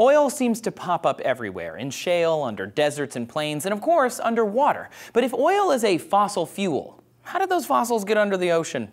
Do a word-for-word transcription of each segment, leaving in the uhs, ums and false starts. Oil seems to pop up everywhere, in shale, under deserts and plains, and of course, underwater. But if oil is a fossil fuel, how did those fossils get under the ocean?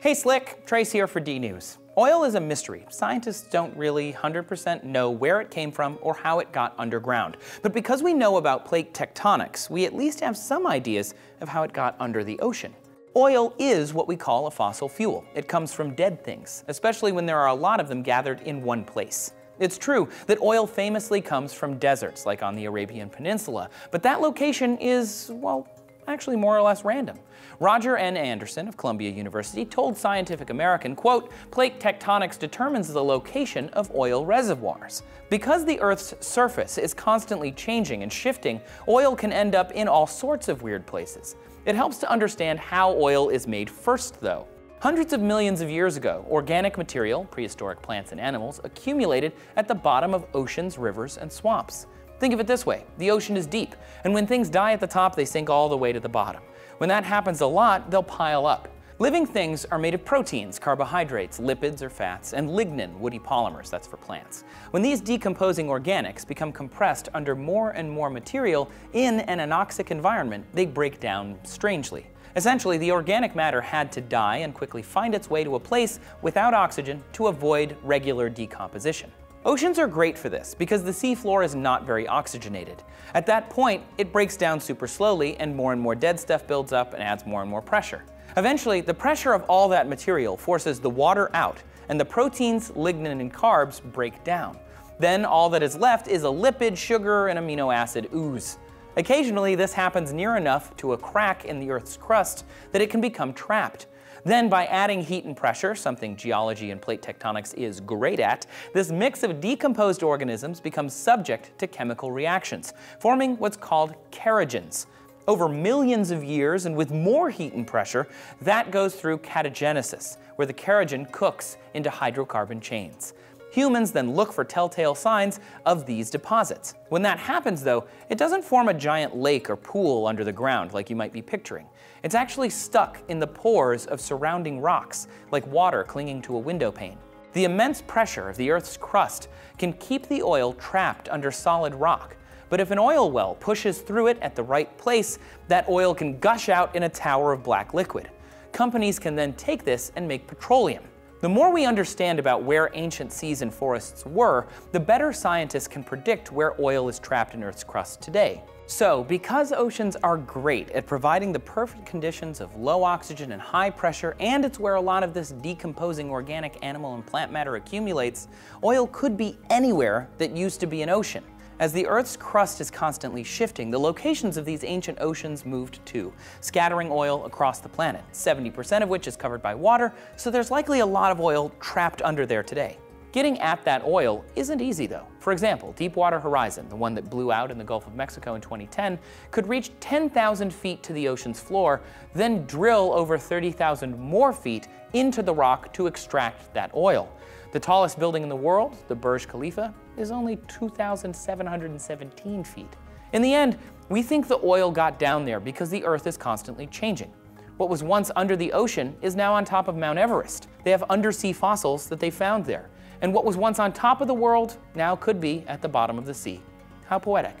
Hey Slick, Trace here for DNews. Oil is a mystery. Scientists don't really one hundred percent know where it came from or how it got underground. But because we know about plate tectonics, we at least have some ideas of how it got under the ocean. Oil is what we call a fossil fuel. It comes from dead things, especially when there are a lot of them gathered in one place. It's true that oil famously comes from deserts, like on the Arabian Peninsula, but that location is, well, actually more or less random. Roger N. Anderson of Columbia University told Scientific American, quote, "Plate tectonics determines the location of oil reservoirs. Because the Earth's surface is constantly changing and shifting, oil can end up in all sorts of weird places. It helps to understand how oil is made first, though. Hundreds of millions of years ago, organic material, prehistoric plants and animals, accumulated at the bottom of oceans, rivers, and swamps. Think of it this way, the ocean is deep, and when things die at the top, they sink all the way to the bottom. When that happens a lot, they'll pile up. Living things are made of proteins, carbohydrates, lipids or fats, and lignin, woody polymers, that's for plants. When these decomposing organics become compressed under more and more material in an anoxic environment, they break down strangely. Essentially, the organic matter had to die and quickly find its way to a place without oxygen to avoid regular decomposition. Oceans are great for this because the seafloor is not very oxygenated. At that point, it breaks down super slowly and more and more dead stuff builds up and adds more and more pressure. Eventually, the pressure of all that material forces the water out and the proteins, lignin, and carbs break down. Then all that is left is a lipid, sugar, and amino acid ooze. Occasionally, this happens near enough to a crack in the Earth's crust that it can become trapped. Then by adding heat and pressure, something geology and plate tectonics is great at, this mix of decomposed organisms becomes subject to chemical reactions, forming what's called kerogens. Over millions of years and with more heat and pressure, that goes through catagenesis, where the kerogen cooks into hydrocarbon chains. Humans then look for telltale signs of these deposits. When that happens, though, it doesn't form a giant lake or pool under the ground like you might be picturing. It's actually stuck in the pores of surrounding rocks, like water clinging to a window pane. The immense pressure of the Earth's crust can keep the oil trapped under solid rock, but if an oil well pushes through it at the right place, that oil can gush out in a tower of black liquid. Companies can then take this and make petroleum. The more we understand about where ancient seas and forests were, the better scientists can predict where oil is trapped in Earth's crust today. So, because oceans are great at providing the perfect conditions of low oxygen and high pressure, and it's where a lot of this decomposing organic animal and plant matter accumulates, oil could be anywhere that used to be an ocean. As the Earth's crust is constantly shifting, the locations of these ancient oceans moved too, scattering oil across the planet, seventy percent of which is covered by water, so there's likely a lot of oil trapped under there today. Getting at that oil isn't easy though. For example, Deepwater Horizon, the one that blew out in the Gulf of Mexico in twenty ten, could reach ten thousand feet to the ocean's floor, then drill over thirty thousand more feet into the rock to extract that oil. The tallest building in the world, the Burj Khalifa, is only two thousand seven hundred seventeen feet. In the end, we think the oil got down there because the Earth is constantly changing. What was once under the ocean is now on top of Mount Everest. They have undersea fossils that they found there. And what was once on top of the world now could be at the bottom of the sea. How poetic.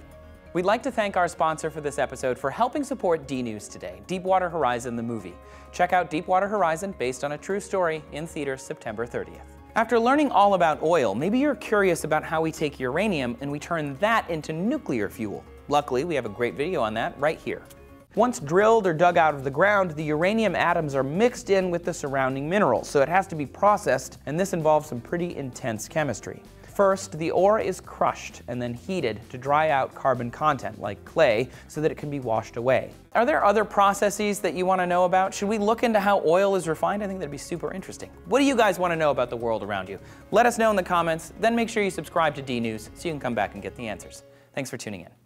We'd like to thank our sponsor for this episode for helping support DNews today, Deepwater Horizon the movie. Check out Deepwater Horizon, based on a true story, in theaters September thirtieth. After learning all about oil, maybe you're curious about how we take uranium and we turn that into nuclear fuel. Luckily, we have a great video on that right here. Once drilled or dug out of the ground, the uranium atoms are mixed in with the surrounding minerals, so it has to be processed, and this involves some pretty intense chemistry. First, the ore is crushed and then heated to dry out carbon content, like clay, so that it can be washed away. Are there other processes that you want to know about? Should we look into how oil is refined? I think that'd be super interesting. What do you guys want to know about the world around you? Let us know in the comments, then make sure you subscribe to DNews so you can come back and get the answers. Thanks for tuning in.